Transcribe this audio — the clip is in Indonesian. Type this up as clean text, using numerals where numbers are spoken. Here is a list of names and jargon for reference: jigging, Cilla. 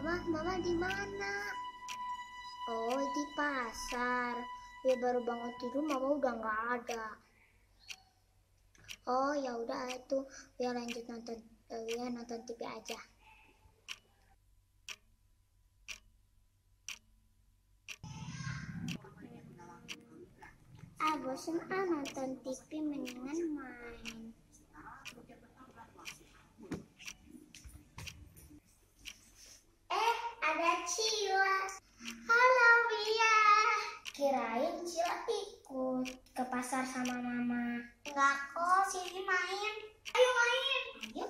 Mama di mana? Oh, di pasar. Ya baru bangun tidur, Mama udah nggak ada. Oh, ya udah itu, biar lanjut nonton TV aja. Ah, bosan ah nonton TV, mendingan main. Ada Cilla. Halo, Mia. Kirain Cilla ikut ke pasar sama Mama. Enggak kok, sini main. Ayo main. Ayo.